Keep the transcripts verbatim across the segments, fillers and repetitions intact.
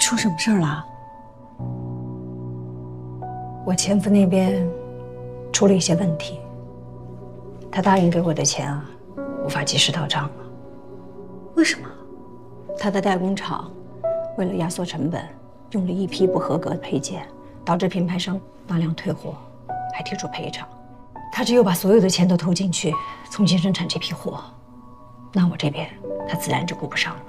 出什么事儿了？我前夫那边出了一些问题，他答应给我的钱啊，无法及时到账了。为什么？他的代工厂为了压缩成本，用了一批不合格的配件，导致品牌商大量退货，还提出赔偿。他只有把所有的钱都投进去，重新生产这批货，那我这边他自然就顾不上了。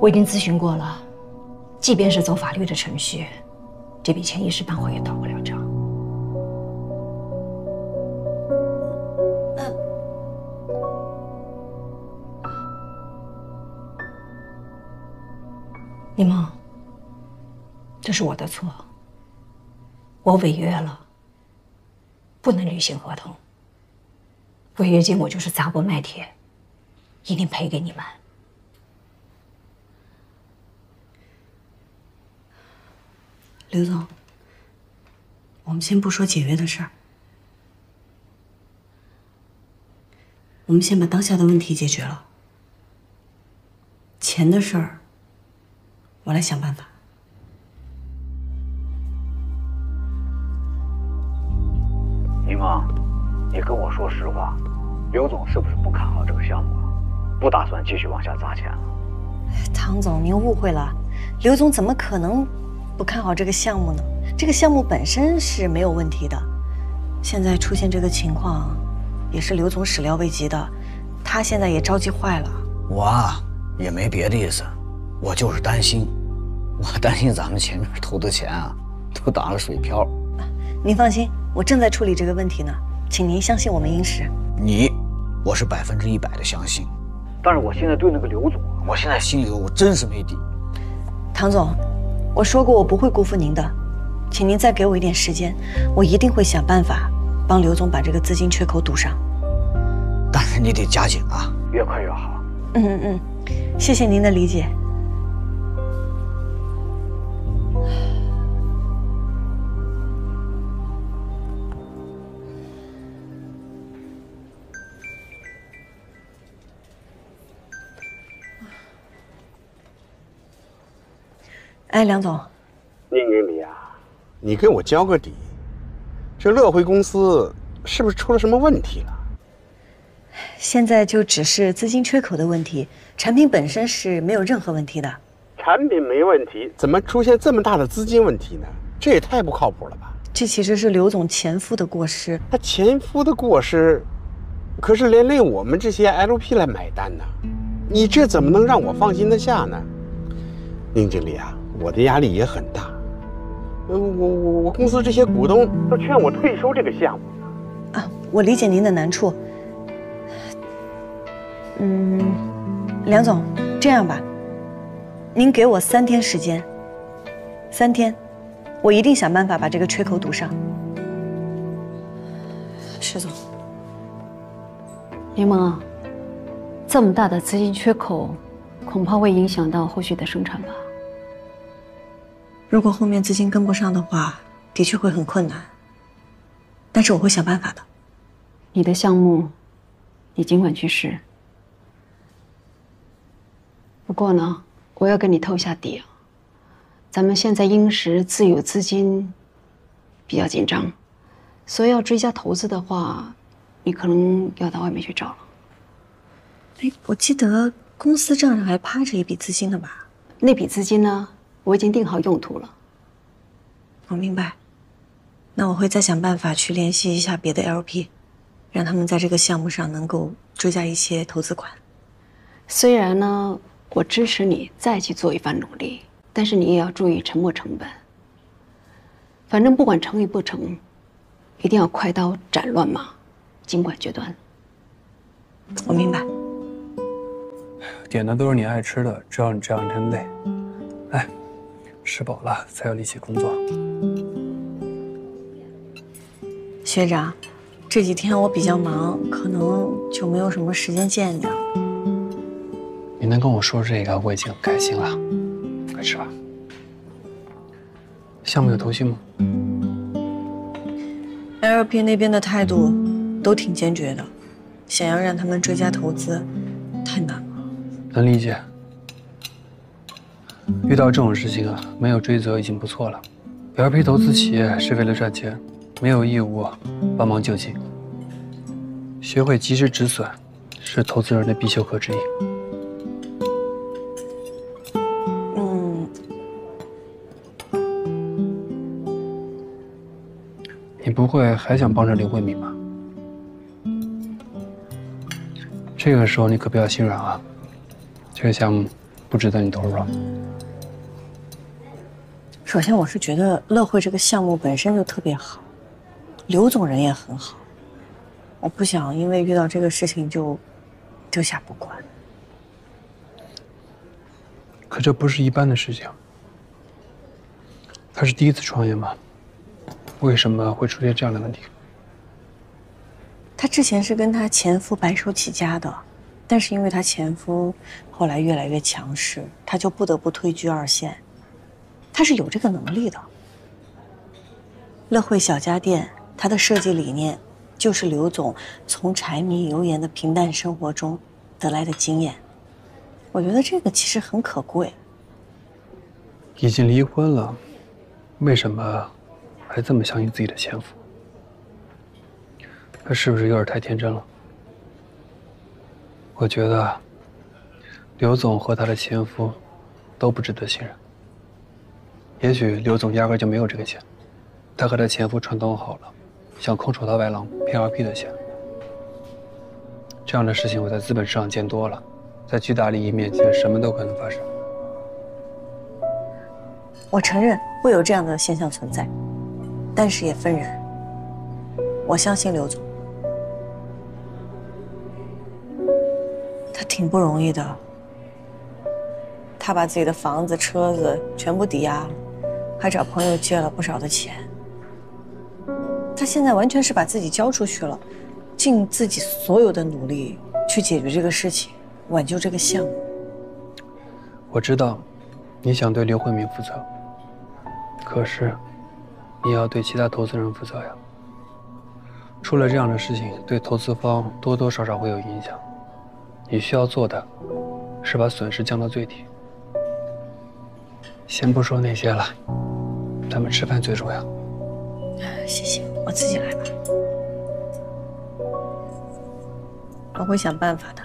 我已经咨询过了，即便是走法律的程序，这笔钱一时半会也到不了账。那李梦，这是我的错，我违约了，不能履行合同。违约金我就是砸锅卖铁，一定赔给你们。 刘总，我们先不说解约的事儿，我们先把当下的问题解决了。钱的事儿，我来想办法。柠檬，你跟我说实话，刘总是不是不看好这个项目啊？不打算继续往下砸钱了？唐总，您误会了，刘总怎么可能 不看好这个项目呢？这个项目本身是没有问题的，现在出现这个情况，也是刘总始料未及的，他现在也着急坏了。我啊，也没别的意思，我就是担心，我担心咱们前面投的钱啊，都打了水漂。您放心，我正在处理这个问题呢，请您相信我们英石。你，我是百分之一百的相信，但是我现在对那个刘总，我现在心里我真是没底。唐总， 我说过我不会辜负您的，请您再给我一点时间，我一定会想办法帮刘总把这个资金缺口堵上。但是你得加紧啊，越快越好。嗯嗯嗯，谢谢您的理解。哎，梁总，宁经理啊，你给我交个底，这乐辉公司是不是出了什么问题了？现在就只是资金缺口的问题，产品本身是没有任何问题的。产品没问题，怎么出现这么大的资金问题呢？这也太不靠谱了吧！这其实是刘总前夫的过失。他前夫的过失，可是连累我们这些 L P 来买单呢，你这怎么能让我放心得下呢？宁经理啊， 我的压力也很大，我我我公司这些股东都劝我退出这个项目啊，我理解您的难处。嗯，梁总，这样吧，您给我三天时间，三天，我一定想办法把这个缺口堵上。石总，柠檬啊，这么大的资金缺口，恐怕会影响到后续的生产吧。 如果后面资金跟不上的话，的确会很困难。但是我会想办法的。你的项目，你尽管去试。不过呢，我要跟你透一下底啊，咱们现在英石自有资金比较紧张，所以要追加投资的话，你可能要到外面去找了。哎，我记得公司账上还趴着一笔资金呢吧？那笔资金呢？ 我已经定好用途了。我明白，那我会再想办法去联系一下别的 L P， 让他们在这个项目上能够追加一些投资款。虽然呢，我支持你再去做一番努力，但是你也要注意沉没成本。反正不管成与不成，一定要快刀斩乱麻，尽管决断。我明白。点的都是你爱吃的，知道你这两天累，来。 吃饱了才有力气工作。学长，这几天我比较忙，可能就没有什么时间见你了。你能跟我说这个，我已经很开心了。快吃吧。项目有头绪吗 ？L P 那边的态度都挺坚决的，想要让他们追加投资，太难了。能理解。遇到这种事情啊，没有追责已经不错了。L P 投资企业是为了赚钱，没有义务帮忙救济。学会及时止损，是投资人的必修课之一。嗯，你不会还想帮着刘慧敏吧？ 这个时候你可不要心软啊！这个项目不值得你投入了。首先，我是觉得乐慧这个项目本身就特别好，刘总人也很好，我不想因为遇到这个事情就丢下不管。可这不是一般的事情，他是第一次创业嘛，为什么会出现这样的问题？ 她之前是跟她前夫白手起家的，但是因为她前夫后来越来越强势，她就不得不退居二线。她是有这个能力的。乐慧小家电，它的设计理念就是刘总从柴米油盐的平淡生活中得来的经验，我觉得这个其实很可贵。已经离婚了，为什么还这么相信自己的前夫？ 他是不是有点太天真了？我觉得刘总和他的前夫都不值得信任。也许刘总压根就没有这个钱，他和他前夫串通好了，想空手套白狼骗 L P 的钱。这样的事情我在资本市场见多了，在巨大利益面前，什么都可能发生。我承认会有这样的现象存在，但是也分人。我相信刘总。 他挺不容易的，他把自己的房子、车子全部抵押了，还找朋友借了不少的钱。他现在完全是把自己交出去了，尽自己所有的努力去解决这个事情，挽救这个项目。我知道，你想对刘慧敏负责，可是，你要对其他投资人负责呀。出了这样的事情，对投资方多多少少会有影响。 你需要做的，是把损失降到最低。先不说那些了，咱们吃饭最重要。谢谢，我自己来吧。我会想办法的。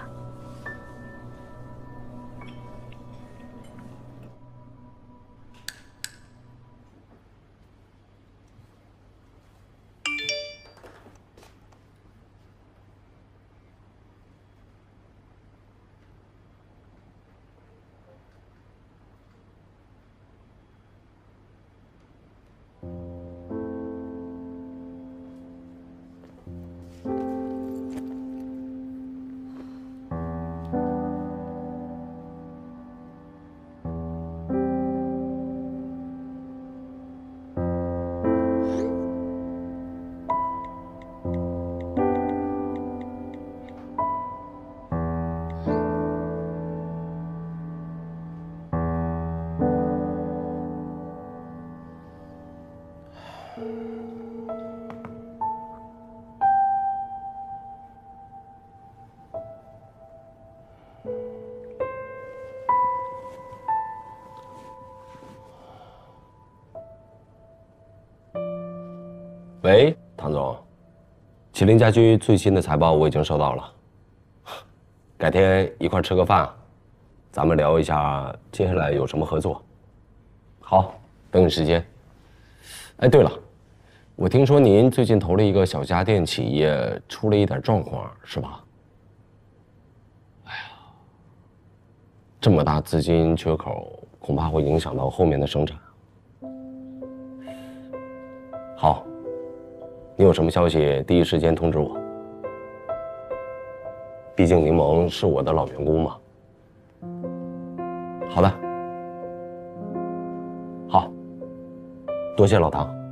喂，唐总，麒麟家居最新的财报我已经收到了，改天一块吃个饭，咱们聊一下接下来有什么合作。好，等你时间。哎，对了，我听说您最近投了一个小家电企业，出了一点状况，是吧？哎呀，这么大资金缺口，恐怕会影响到后面的生产。好。 你有什么消息，第一时间通知我。毕竟柠檬是我的老员工嘛。好的，好，多谢老唐。